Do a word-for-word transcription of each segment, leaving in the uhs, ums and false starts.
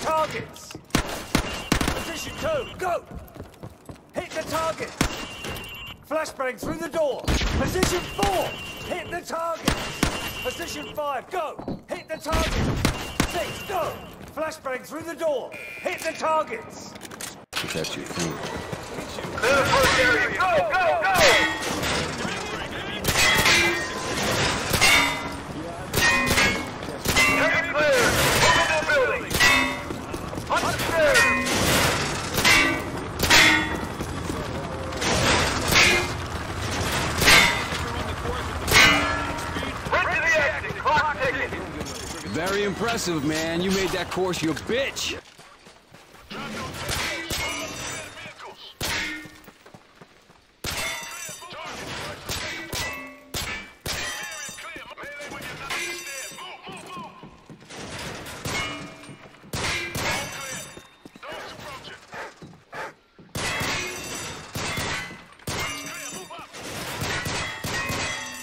targets. Position two, go. Hit the target. Flashbang through the door. Position four, hit the target. Position five, go. Hit the target. Six, go. Flashbang through the door. Hit the targets. That's your food. Clear the first area. Go, go, go. Target clear. Movable building. On the stairs. Very impressive, man. You made that course your bitch.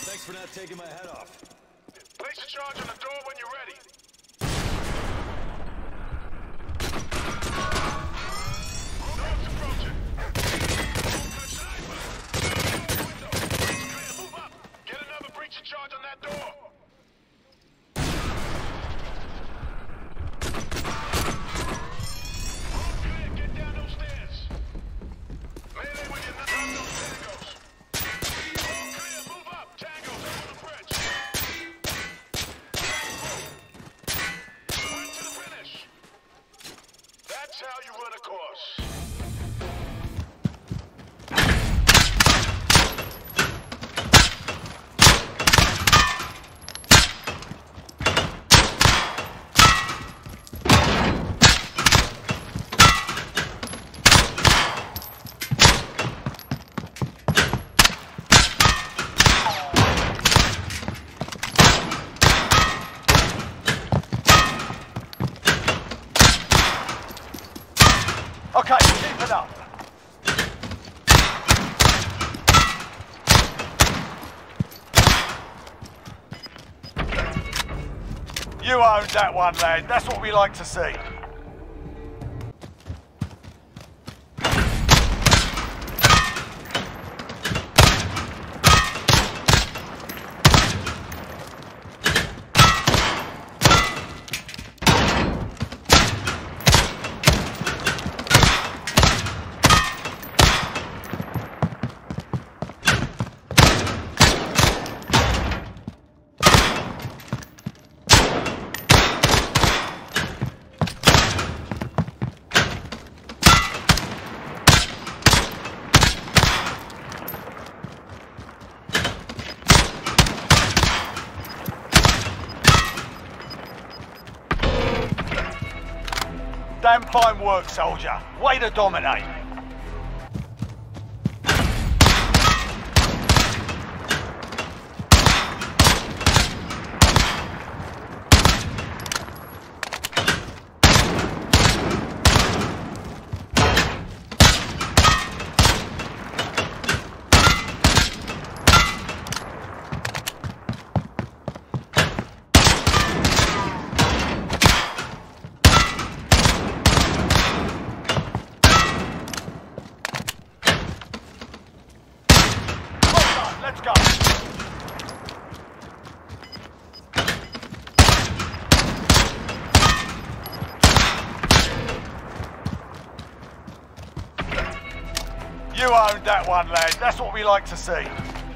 Thanks for not taking my head off. Place a charge on the door when you're ready. Okay, keep it up. You owned that one, lad. That's what we like to see. Damn fine work, soldier. Way to dominate. Let's go. You owned that one, lad. That's what we like to see.